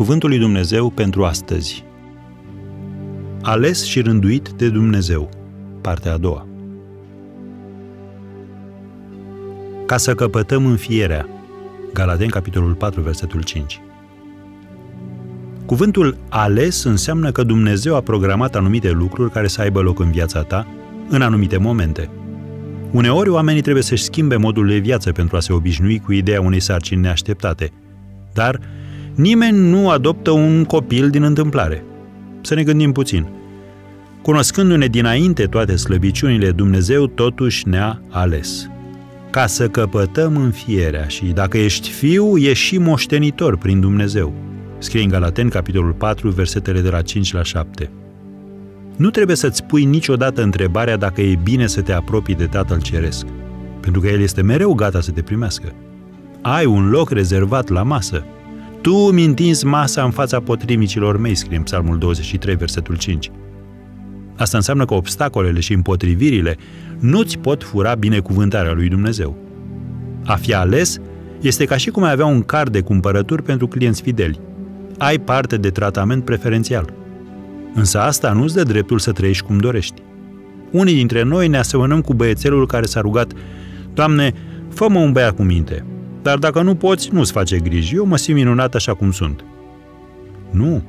Cuvântul lui Dumnezeu pentru astăzi. Ales și rânduit de Dumnezeu. Partea a doua. Ca să căpătăm înfierea. Galateni, capitolul 4, versetul 5. Cuvântul ales înseamnă că Dumnezeu a programat anumite lucruri care să aibă loc în viața ta, în anumite momente. Uneori, oamenii trebuie să-și schimbe modul de viață pentru a se obișnui cu ideea unei sarcini neașteptate. Dar nimeni nu adoptă un copil din întâmplare. Să ne gândim puțin. Cunoscându-ne dinainte toate slăbiciunile, Dumnezeu totuși ne-a ales. Ca să căpătăm înfierea și, dacă ești fiu, ești și moștenitor prin Dumnezeu. Scrie în Galateni, capitolul 4, versetele de la 5 la 7. Nu trebuie să-ți pui niciodată întrebarea dacă e bine să te apropii de Tatăl Ceresc, pentru că El este mereu gata să te primească. Ai un loc rezervat la masă. Tu îmi întinzi masa în fața potrivnicilor mei, scrie în Psalmul 23, versetul 5. Asta înseamnă că obstacolele și împotrivirile nu-ți pot fura binecuvântarea lui Dumnezeu. A fi ales este ca și cum ai avea un card de cumpărături pentru clienți fideli. Ai parte de tratament preferențial. Însă asta nu-ți dă dreptul să trăiești cum dorești. Unii dintre noi ne asemănăm cu băiețelul care s-a rugat: Doamne, fă-mă un băiat cu minte, dar dacă nu poți, nu-ți face griji, eu mă simt minunat așa cum sunt. Nu!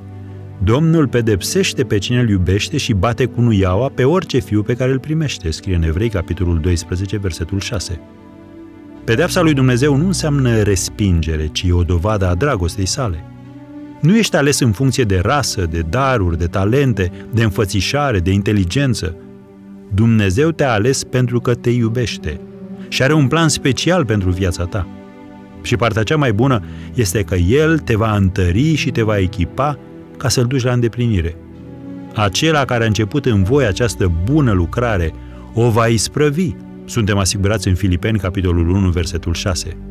Domnul pedepsește pe cine îl iubește și bate cu nuiaua pe orice fiu pe care îl primește, scrie în Evrei, capitolul 12, versetul 6. Pedeapsa lui Dumnezeu nu înseamnă respingere, ci e o dovadă a dragostei sale. Nu ești ales în funcție de rasă, de daruri, de talente, de înfățișare, de inteligență. Dumnezeu te-a ales pentru că te iubește și are un plan special pentru viața ta. Și partea cea mai bună este că El te va întări și te va echipa ca să-L duci la îndeplinire. Acela care a început în voi această bună lucrare o va isprăvi. Suntem asigurați în Filipeni, capitolul 1, versetul 6.